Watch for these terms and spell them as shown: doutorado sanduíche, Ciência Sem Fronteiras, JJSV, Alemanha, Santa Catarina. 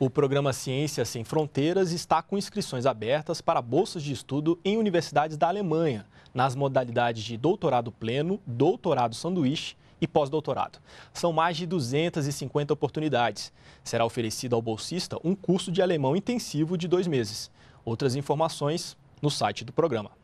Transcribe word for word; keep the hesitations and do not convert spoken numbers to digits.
O programa Ciência Sem Fronteiras está com inscrições abertas para bolsas de estudo em universidades da Alemanha, nas modalidades de doutorado pleno, doutorado sanduíche e pós-doutorado. São mais de duzentas e cinquenta oportunidades. Será oferecido ao bolsista um curso de alemão intensivo de dois meses. Outras informações no site do programa.